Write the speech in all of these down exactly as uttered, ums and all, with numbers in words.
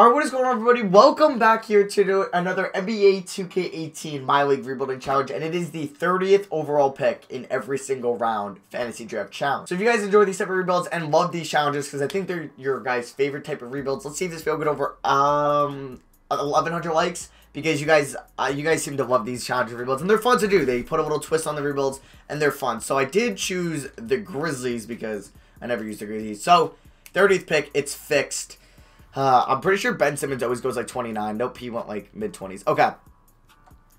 Alright, what is going on, everybody? Welcome back here to another N B A two K eighteen My League Rebuilding Challenge, and it is the thirtieth overall pick in every single round fantasy draft challenge. So if you guys enjoy these type of rebuilds and love these challenges, because I think they're your guys' favorite type of rebuilds, let's see if this video get over um eleven hundred likes, because you guys uh, you guys seem to love these challenge rebuilds, and they're fun to do. They put a little twist on the rebuilds, and they're fun. So I did choose the Grizzlies because I never used the Grizzlies. So thirtieth pick, it's fixed. Uh, I'm pretty sure Ben Simmons always goes like twenty-nine. Nope, he went like mid twenties. Okay.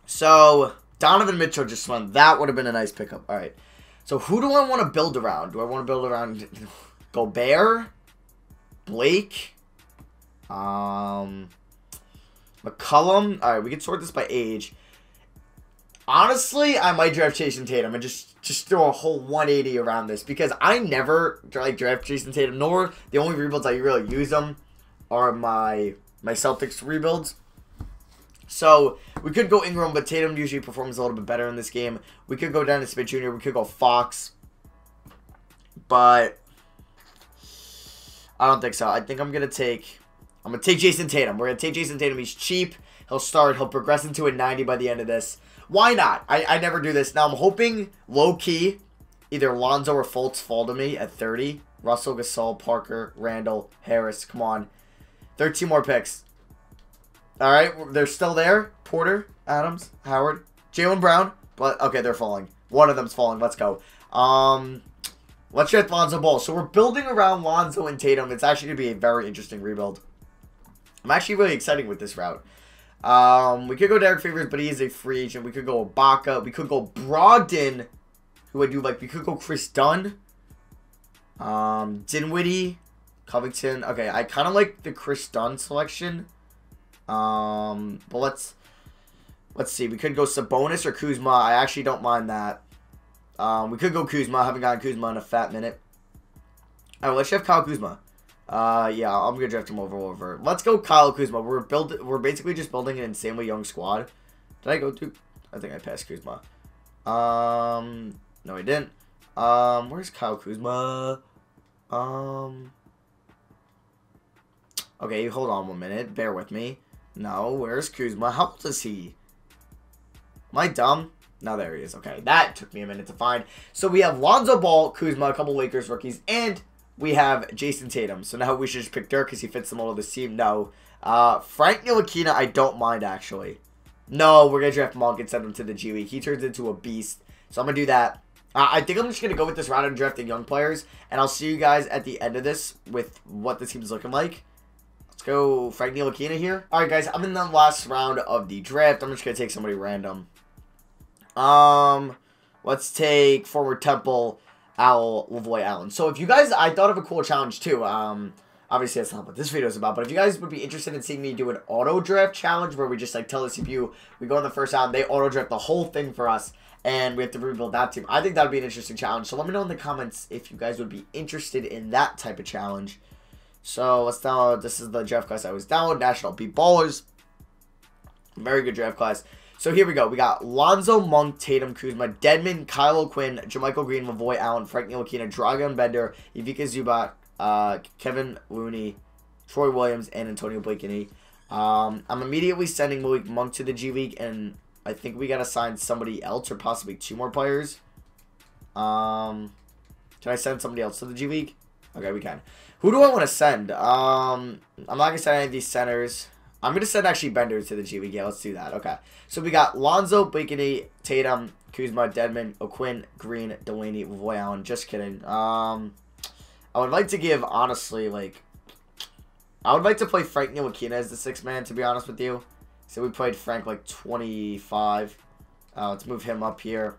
So, Donovan Mitchell just went. That would have been a nice pickup. All right. So, who do I want to build around? Do I want to build around Gobert? Blake? Um, McCollum? All right, we can sort this by age. Honestly, I might draft Jayson Tatum and just, just throw a whole one eighty around this, because I never like draft Jayson Tatum, nor the only rebuilds I really use them are my my Celtics rebuilds. So we could go Ingram, but Tatum usually performs a little bit better in this game. We could go Dennis Smith Junior We could go Fox, but I don't think so. I think I'm gonna take I'm gonna take Jayson Tatum. We're gonna take Jayson Tatum. He's cheap. He'll start. He'll progress into a ninety by the end of this. Why not? I I never do this. Now I'm hoping low key either Lonzo or Fultz fall to me at thirty. Russell, Gasol, Parker, Randall, Harris. Come on. thirteen more picks. All right, they're still there. Porter, Adams, Howard, Jaylen Brown. But okay, they're falling. One of them's falling. Let's go. Um, let's get Lonzo Ball. So we're building around Lonzo and Tatum. It's actually gonna be a very interesting rebuild. I'm actually really excited with this route. Um, we could go Derek Favors, but he is a free agent. We could go Ibaka. We could go Brogdon, who I do like. We could go Chris Dunn. Um, Dinwiddie. Covington. Okay, I kind of like the Chris Dunn selection. Um, but let's let's see. We could go Sabonis or Kuzma. I actually don't mind that. Um, we could go Kuzma. I haven't gotten Kuzma in a fat minute. All right, let's have Kyle Kuzma. Uh, yeah, I'm gonna draft him over over. Let's go Kyle Kuzma. We're build. We're basically just building an insanely young squad. Did I go to? I think I passed Kuzma. Um, no, I didn't. Um, where's Kyle Kuzma? Um. Okay, hold on one minute. Bear with me. No, where's Kuzma? How old is he? Am I dumb? No, there he is. Okay, that took me a minute to find. So we have Lonzo Ball, Kuzma, a couple Lakers rookies, and we have Jayson Tatum. So now we should just pick Dirk because he fits the mold of this team. No. Uh, Frank Ntilikina, I don't mind, actually. No, we're going to draft Monk and send him to the G League. He turns into a beast. So I'm going to do that. Uh, I think I'm just going to go with this round and draft the young players, and I'll see you guys at the end of this with what the team's looking like. Let's go Frank Ntilikina here. Alright guys, I'm in the last round of the draft. I'm just going to take somebody random. Um, Let's take forward Temple, Owl, Lavoy Allen. So if you guys, I thought of a cool challenge too. Um, Obviously that's not what this video is about. But if you guys would be interested in seeing me do an auto draft challenge, where we just like tell the C P U, we go in the first round, they auto draft the whole thing for us, and we have to rebuild that team. I think that would be an interesting challenge. So let me know in the comments if you guys would be interested in that type of challenge. So let's download. This is the draft class I was downloaded. National Beat Ballers. Very good draft class. So here we go. We got Lonzo, Monk, Tatum, Kuzma, Dedmon, Kyle O'Quinn, Jermichael Green, Lavoy Allen, Frank Ntilikina, Dragan Bender, Ivica Zubac, uh, Kevin Looney, Troy Williams, and Antonio Blakeney. Um, I'm immediately sending Malik Monk to the G League, and I think we gotta sign somebody else or possibly two more players. Um, can I send somebody else to the G League? Okay, we can. Who do I want to send? Um, I'm not going to send any of these centers. I'm going to send actually Bender to the G League. Yeah, let's do that. Okay. So we got Lonzo, Blakeney, Tatum, Kuzma, Dedmon, O'Quinn, Green, Delaney, Lavoy Allen. Just kidding. Um, I would like to give, honestly, like, I would like to play Frank Ntilikina as the sixth man, to be honest with you. So we played Frank like twenty-five. Uh, let's move him up here.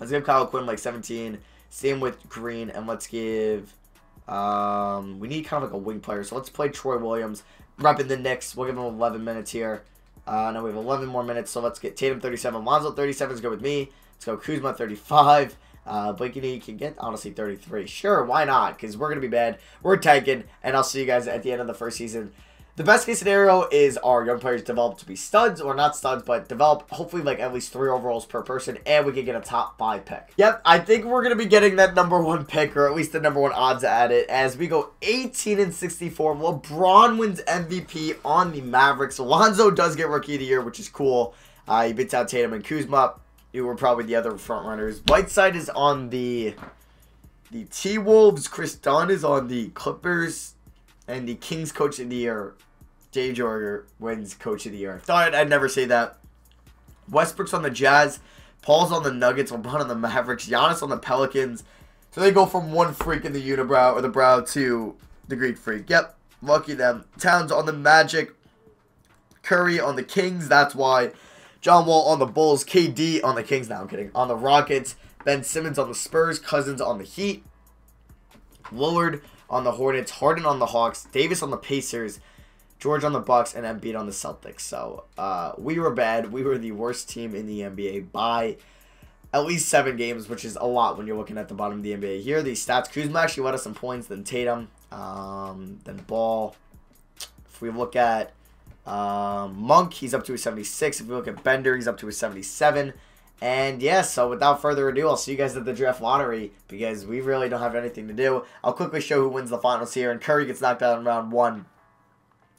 Let's give Kyle Quinn like seventeen. Same with Green, and let's give, um, we need kind of like a wing player, so let's play Troy Williams, repping the Knicks. We'll give him eleven minutes here. Uh, now we have eleven more minutes, so let's get Tatum thirty-seven, Lonzo thirty-seven is good with me. Let's go Kuzma thirty-five, uh, Blakeney can get, honestly, thirty-three. Sure, why not, because we're going to be bad, we're tanking, and I'll see you guys at the end of the first season. the best case scenario is our young players develop to be studs, or not studs, but develop hopefully like at least three overalls per person, and we can get a top five pick. Yep, I think we're going to be getting that number one pick, or at least the number one odds at it, as we go eighteen and sixty-four. LeBron wins M V P on the Mavericks. Lonzo does get Rookie of the Year, which is cool. Uh, he beats out Tatum and Kuzma, who were probably the other front runners. Whiteside is on the the T-Wolves. Chris Dunn is on the Clippers. And the Kings Coach of the Year, Dave Jorger, wins Coach of the Year. I thought I'd never say that. Westbrook's on the Jazz. Paul's on the Nuggets. LeBron on the Mavericks. Giannis on the Pelicans. So they go from one freak in the unibrow, or the brow, to the Greek freak. Yep. Lucky them. Towns on the Magic. Curry on the Kings. That's why. John Wall on the Bulls. K D on the Kings. Now I'm kidding. On the Rockets. Ben Simmons on the Spurs. Cousins on the Heat. Lillard on the Hornets, Harden on the Hawks, Davis on the Pacers, George on the Bucks, and Embiid on the Celtics. So, uh, we were bad. We were the worst team in the N B A by at least seven games, which is a lot when you're looking at the bottom of the N B A. Here are the stats. Kuzma actually led us in points, then Tatum, um, then Ball. If we look at um, Monk, he's up to a seventy-six. If we look at Bender, he's up to a seventy-seven. And yeah, so without further ado, I'll see you guys at the draft lottery because we really don't have anything to do. I'll quickly show who wins the finals here. And Curry gets knocked out in round one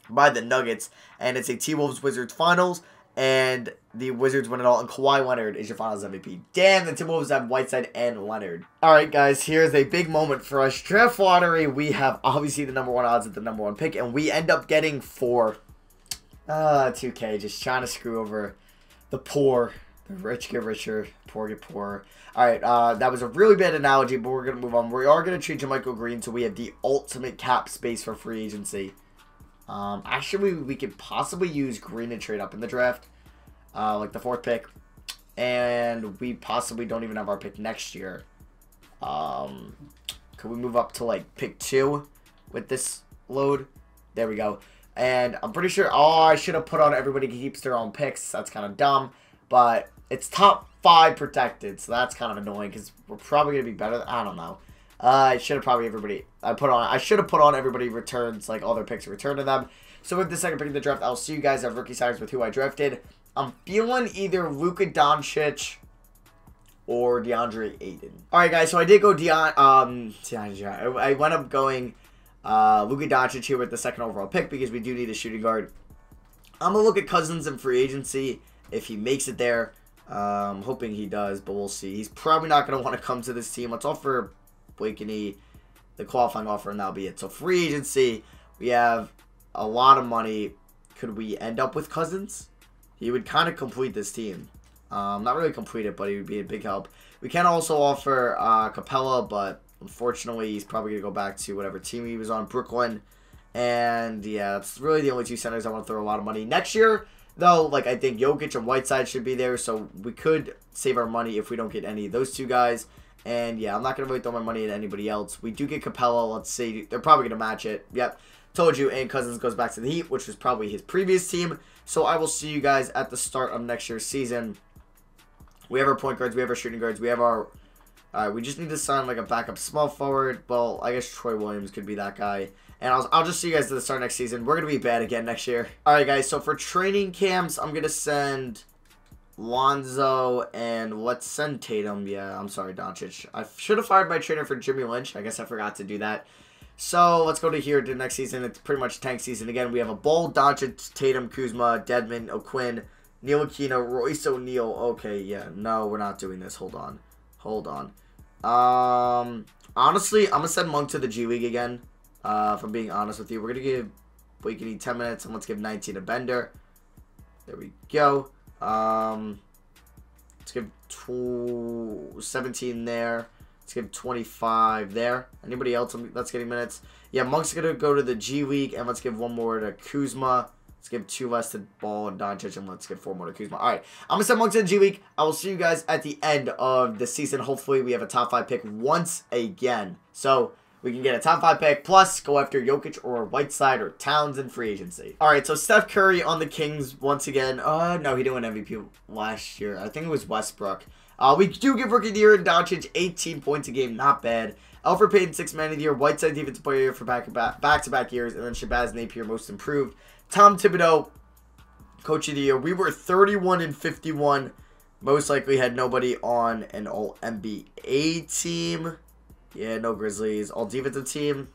by the Nuggets. And it's a T-Wolves-Wizards finals. And the Wizards win it all. And Kawhi Leonard is your finals M V P. Damn, the T-Wolves have Whiteside and Leonard. Alright guys, here's a big moment for us. Draft lottery, we have obviously the number one odds at the number one pick. And we end up getting four. Ah, uh, two K, just trying to screw over the poor. The rich get richer, poor get poorer. All right, uh, that was a really bad analogy, but we're going to move on. We are going to treat Jermichael Green so we have the ultimate cap space for free agency. Um, actually, we, we could possibly use Green to trade up in the draft, uh, like the fourth pick. And we possibly don't even have our pick next year. Um, could we move up to, like, pick two with this load? There we go. And I'm pretty sure, oh, I should have put on everybody keeps their own picks. That's kind of dumb. But it's top five protected, so that's kind of annoying because we're probably gonna be better. Than, I don't know. Uh, I should have probably everybody. I put on. I should have put on everybody returns like all their picks returned to them. So with the second pick in the draft, I'll see you guys at rookie signings with who I drafted. I'm feeling either Luka Doncic or DeAndre Ayton. All right, guys. So I did go Deon. Um, DeAndre. I went up going uh, Luka Doncic here with the second overall pick because we do need a shooting guard. I'm gonna look at Cousins in free agency. If he makes it there, um, hoping he does, but we'll see. He's probably not going to want to come to this team. Let's offer Blakeney the qualifying offer, and that'll be it. So free agency, we have a lot of money. Could we end up with Cousins? He would kind of complete this team. Um, not really complete it, but he would be a big help. We can also offer uh, Capella, but unfortunately, he's probably going to go back to whatever team he was on, Brooklyn. And yeah, that's really the only two centers I want to throw a lot of money. Next year, though, like, I think Jokic and Whiteside should be there, so we could save our money if we don't get any of those two guys. And, yeah, I'm not going to really throw my money at anybody else. We do get Capella. Let's see. They're probably going to match it. Yep. Told you. And Cousins goes back to the Heat, which was probably his previous team. So I will see you guys at the start of next year's season. We have our point guards. We have our shooting guards. We have our... All right, we just need to sign, like, a backup small forward. Well, I guess Troy Williams could be that guy. And I'll, I'll just see you guys at the start next season. We're going to be bad again next year. All right, guys. So for training camps, I'm going to send Lonzo and let's send Tatum. Yeah, I'm sorry, Doncic. I should have fired my trainer for Jimmy Lynch. I guess I forgot to do that. So let's go to here to next season. It's pretty much tank season. Again, we have a Ball, Doncic, Tatum, Kuzma, Dedmon, O'Quinn, Ntilikina, Royce O'Neal. Okay, yeah. No, we're not doing this. Hold on. Hold on. Um, honestly, I'm going to send Monk to the G League again. Uh, if I'm being honest with you, we're going to give Blakeney ten minutes, and let's give nineteen to Bender. There we go. Um, let's give seventeen there. Let's give twenty-five there. Anybody else that's getting minutes? Yeah, Monk's going to go to the G League, and let's give one more to Kuzma. Let's give two less to Ball and Doncic, and let's give four more to Kuzma. All right, I'm going to send Monk to the G League. I will see you guys at the end of the season. Hopefully, we have a top five pick once again. So... we can get a top five pick, plus go after Jokic or Whiteside or Towns in free agency. All right, so Steph Curry on the Kings once again. Uh, no, he didn't win M V P last year. I think it was Westbrook. Uh, we do give Rookie of the Year and Doncic eighteen points a game. Not bad. Alfred Payton, sixth man of the year. Whiteside, defensive player of the year for back-to-back back -back years. And then Shabazz Napier, most improved. Tom Thibodeau, coach of the year. We were thirty-one and fifty-one. Most likely had nobody on an all N B A team. Yeah, no Grizzlies. All-defensive team.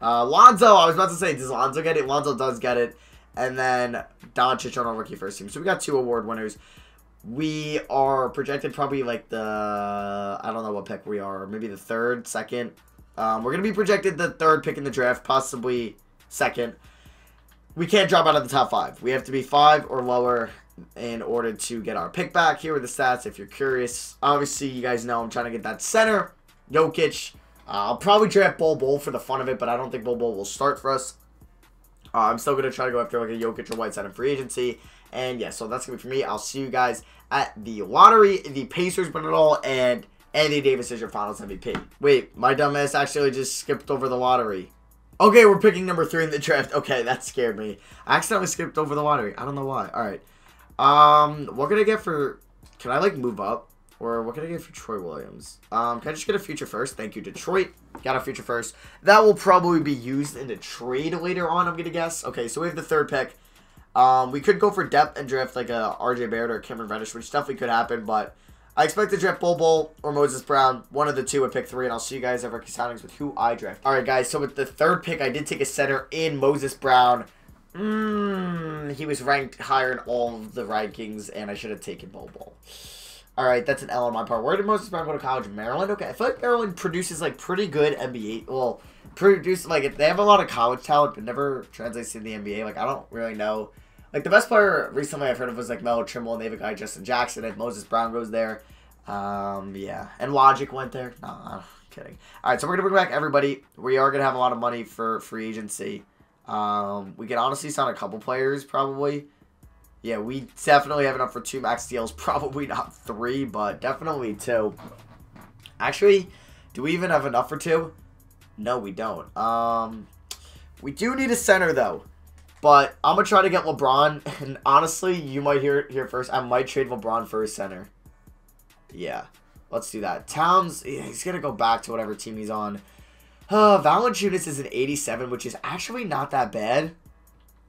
Uh, Lonzo, I was about to say, does Lonzo get it? Lonzo does get it. And then Doncic on our rookie first team. So we got two award winners. We are projected probably like the, I don't know what pick we are, maybe the third, second. Um, we're going to be projected the third pick in the draft, possibly second. We can't drop out of the top five. We have to be five or lower in order to get our pick back. Here are the stats if you're curious. Obviously, you guys know I'm trying to get that center. Jokic. Uh, I'll probably draft Bol Bol for the fun of it, but I don't think Bol Bol will start for us. Uh, I'm still going to try to go after like a Jokic or Whiteside in free agency. And yeah, so that's going to be for me. I'll see you guys at the lottery. The Pacers win it all, and Anthony Davis is your finals M V P. Wait, my dumbass actually just skipped over the lottery. Okay, we're picking number three in the draft. Okay, that scared me. I accidentally skipped over the lottery. I don't know why. All right. Um, what can I get for... Can I, like, move up? Or what can I get for Troy Williams? Um, can I just get a future first? Thank you, Detroit. Got a future first. That will probably be used in a trade later on, I'm going to guess. Okay, so we have the third pick. Um, we could go for depth and draft like a R J Barrett or Cameron Reddish, which definitely could happen, but I expect to draft Bol Bol or Moses Brown, one of the two at pick three, and I'll see you guys at Rookie Soundings with who I draft. All right, guys, so with the third pick, I did take a center in Moses Brown. Mm, he was ranked higher in all of the rankings, and I should have taken Bol Bol. All right, that's an L on my part. Where did Moses Brown go to college? Maryland? Okay, I feel like Maryland produces, like, pretty good N B A. Well, produce, like, they have a lot of college talent, but never translates to the N B A. Like, I don't really know. Like, the best player recently I've heard of was, like, Melo Trimble, and they have a guy, Justin Jackson, and Moses Brown goes there. Um, yeah. And Logic went there. No, I'm kidding. All right, so we're going to bring back everybody. We are going to have a lot of money for free agency. Um, we can honestly sign a couple players, probably. Yeah, we definitely have enough for two max deals. Probably not three, but definitely two. Actually, do we even have enough for two? No, we don't. Um, we do need a center, though. But I'm going to try to get LeBron, and honestly, you might hear it here first. I might trade LeBron for a center. Yeah, let's do that. Towns, he's going to go back to whatever team he's on. Uh, Valanciunas is an eighty-seven, which is actually not that bad.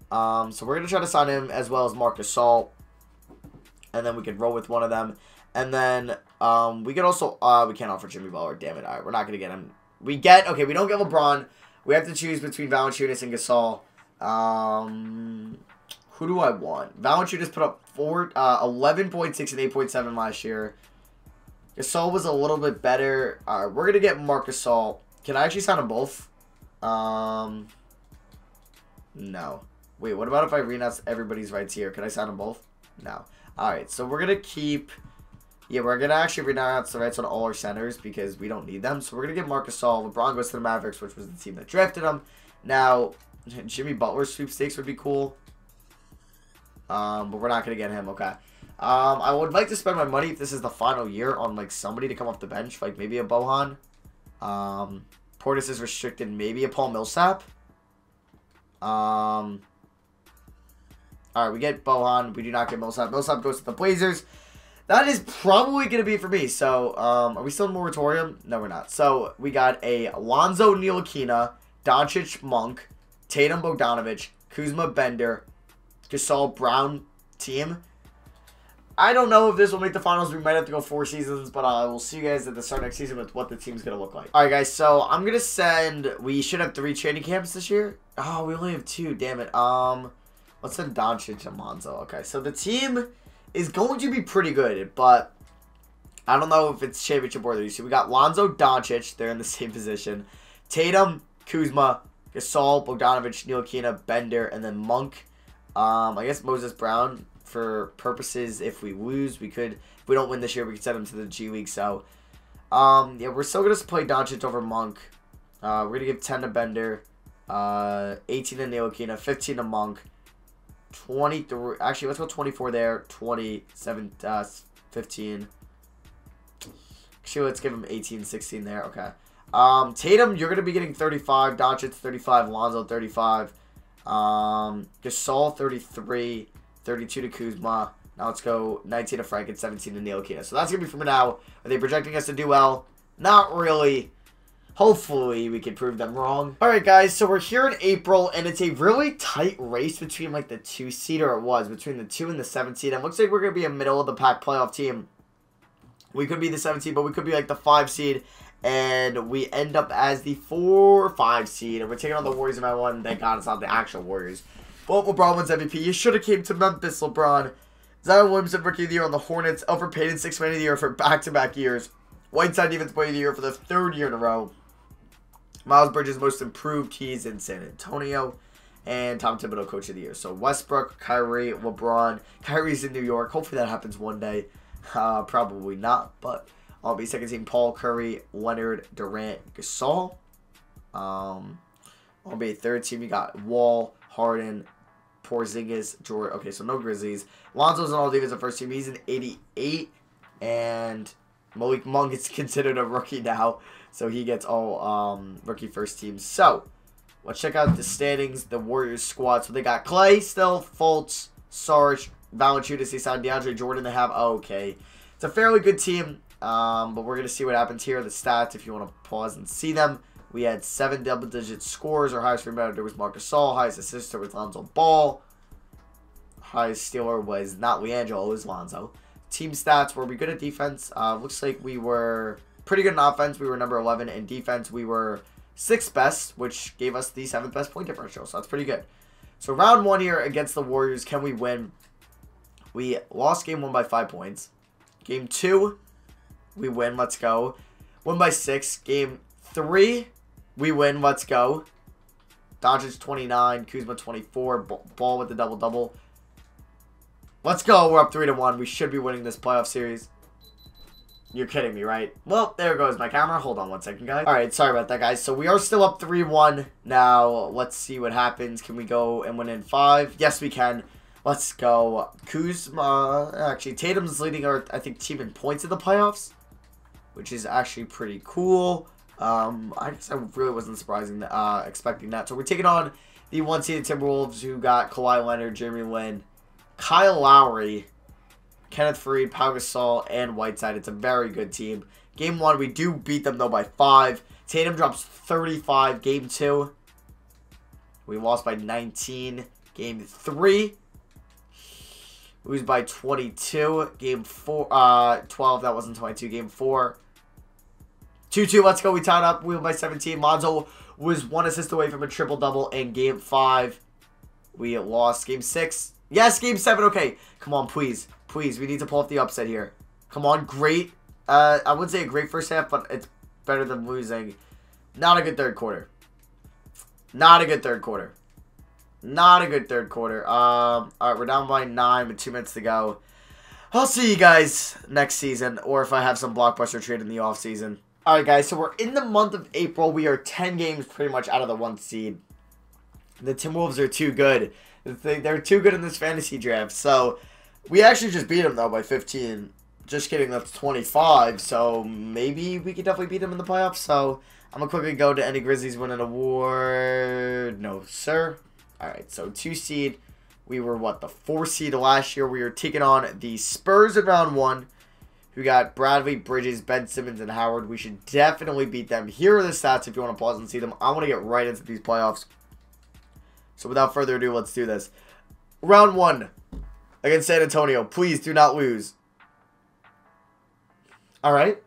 Um, so we're going to try to sign him as well as Marc Gasol. And then we could roll with one of them. And then um, we could also, uh, we can't offer Jimmy Butler. Damn it. All right, we're not going to get him. We get, okay, we don't get LeBron. We have to choose between Valanciunas and Gasol. Um, who do I want? Valanciunas put up four, uh, eleven point six and eight point seven last year. Gasol was a little bit better. All right, we're going to get Marc Gasol. Can I actually sign them both? Um, no. Wait, what about if I renounce everybody's rights here? Can I sign them both? No. All right, so we're going to keep... Yeah, we're going to actually renounce the rights on all our centers because we don't need them. So we're going to get Marc Gasol. LeBron goes to the Mavericks, which was the team that drafted him. Now, Jimmy Butler sweepstakes would be cool. Um, but we're not going to get him, okay. Um, I would like to spend my money, if this is the final year, on like somebody to come off the bench. Like maybe a Bohan. Um, Portis is restricted. Maybe a Paul Millsap. Um... All right, we get Bohan. We do not get Millsap. Millsap goes to the Blazers. That is probably going to be for me. So, um, are we still in moratorium? No, we're not. So, we got a Lonzo Ntilikina, Doncic Monk, Tatum Bogdanovic, Kuzma Bender, Gasol Brown team. I don't know if this will make the finals. We might have to go four seasons, but I uh, will see you guys at the start next season with what the team's going to look like. All right, guys, so I'm going to send... We should have three training camps this year. Oh, we only have two. Damn it. Um... Let's send Doncic and Lonzo. Okay, so the team is going to be pretty good, but I don't know if it's championship or the so we got Lonzo, Doncic. They're in the same position. Tatum, Kuzma, Gasol, Bogdanovic, Ntilikina, Bender, and then Monk. Um, I guess Moses Brown for purposes if we lose. We could, if we don't win this year, we could send him to the G League. So, um, yeah, we're still going to play Doncic over Monk. Uh, we're going to give ten to Bender, uh, eighteen to Ntilikina, fifteen to Monk. twenty-three, actually, let's go twenty-four there, twenty-seven, uh, fifteen, actually, let's give him eighteen, sixteen there, okay, um, Tatum, you're going to be getting thirty-five, Doncic, thirty-five, Lonzo, thirty-five, um, Gasol, thirty-three, thirty-two to Kuzma, now let's go nineteen to Frank and seventeen to Ntilikina, so that's going to be from now. Are they projecting us to do well? Not really. hopefully we can prove them wrong. All right, guys, so we're here in April, and it's a really tight race between, like, the two-seed, or it was, between the two and the seven-seed. And it looks like we're going to be a middle-of-the-pack playoff team. We could be the seven-seed, but we could be, like, the five-seed, and we end up as the four or five-seed. And we're taking on the Warriors in my one. Thank God it's not the actual Warriors. Well, LeBron wins M V P. You should have came to Memphis, LeBron. Zion Williamson, Rookie of the Year on the Hornets. Elfrid Payton, Sixth Man of the Year for back-to-back years. Whiteside, Defensive Player of the Year for the third year in a row. Miles Bridges, Most Improved. He's in San Antonio. And Tom Thibodeau, Coach of the Year. So Westbrook, Kyrie, LeBron. Kyrie's in New York. Hopefully that happens one day. Uh, probably not, but I'll be second team. Paul, Curry, Leonard, Durant, Gasol. Um, I'll be third team. You got Wall, Harden, Porzingis, Jordan. Okay, so no Grizzlies. Lonzo's an all-defensive first team. He's an eighty-eight. And Malik Monk is considered a rookie now, so he gets all um, rookie first team. So let's check out the standings, the Warriors squad. So they got Clay, still, Fultz, Sarge, Valanciunas, they signed DeAndre Jordan. They have, oh, okay. It's a fairly good team, um, but we're going to see what happens here. The stats, if you want to pause and see them. We had seven double-digit scores. Our highest rebounder was Marc Gasol. Highest assister was Lonzo Ball. Highest stealer was not LiAngelo, it was Lonzo. Team stats, were we good at defense? Uh, looks like we were pretty good in offense. We were number eleven. In defense, we were sixth best, which gave us the seventh best point differential. So that's pretty good. So round one here against the Warriors. Can we win? We lost game one by five points. Game two, we win. Let's go. Win by six. Game three, we win. Let's go. Doncic twenty-nine. Kuzma twenty-four. Ball with the double-double. Let's go. We're up three to one. We should be winning this playoff series. You're kidding me, right? Well, there goes my camera. Hold on one second, guys. All right, sorry about that, guys. So we are still up three one. Now, let's see what happens. Can we go and win in five? Yes, we can. Let's go. Kuzma. Actually, Tatum's leading our, I think, team in points in the playoffs, which is actually pretty cool. Um, I guess I really wasn't surprising, uh, expecting that. So we're taking on the one-seeded Timberwolves, who got Kawhi Leonard, Jeremy Lin, Kyle Lowry, Kenneth Faried, Pau Gasol, and Whiteside. It's a very good team. Game one, we do beat them, though, by five. Tatum drops thirty-five. Game two, we lost by nineteen. Game three, we lose by twenty-two. Game four, uh, twelve. That wasn't twenty-two. Game four, two two. Let's go. We tied up. We won by seventeen. Lonzo was one assist away from a triple-double. And game five, we lost. Game six. Yes, game seven. Okay. Come on, please. Please, we need to pull off the upset here. Come on, great. Uh, I wouldn't say a great first half, but it's better than losing. Not a good third quarter. Not a good third quarter. Not a good third quarter. Um, all right, we're down by nine with two minutes to go. I'll see you guys next season, or if I have some blockbuster trade in the offseason. All right, guys, so we're in the month of April. We are ten games pretty much out of the one seed. The Timberwolves are too good. They're too good in this fantasy draft, so... We actually just beat them, though, by fifteen. Just kidding, that's twenty-five. So maybe we could definitely beat them in the playoffs. So I'm going to quickly go to any Grizzlies win an award. No, sir. All right, so two seed. We were, what, the four seed last year. We were taking on the Spurs in round one. We got Bradley, Bridges, Ben Simmons, and Howard. We should definitely beat them. Here are the stats if you want to pause and see them. I want to get right into these playoffs. So without further ado, let's do this. Round one. Against San Antonio. Please do not lose. Alright.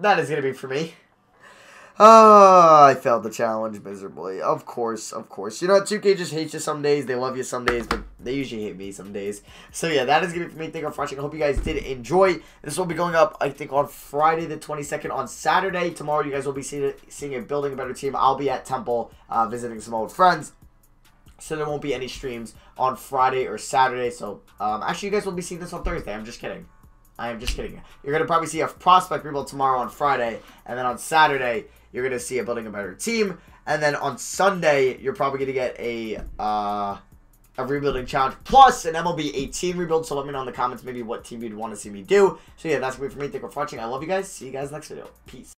That is going to be for me. Ah, uh, I failed the challenge miserably. Of course, of course. You know, two K just hates you some days. They love you some days, but they usually hate me some days. So, yeah, that is going to be for me. Thank you for watching. I hope you guys did enjoy. This will be going up, I think, on Friday the twenty-second. On Saturday, tomorrow, you guys will be seeing, seeing a Building a Better Team. I'll be at Temple uh, visiting some old friends. So there won't be any streams on Friday or Saturday. So, um, actually, you guys will be seeing this on Thursday. I'm just kidding. I am just kidding. You're going to probably see a Prospect Rebuild tomorrow on Friday. And then on Saturday, you're going to see a Building a Better Team. And then on Sunday, you're probably going to get a uh, a Rebuilding Challenge plus an M L B eighteen Rebuild. So let me know in the comments maybe what team you'd want to see me do. So, yeah, that's going to be for me. Thank you for watching. I love you guys. See you guys next video. Peace.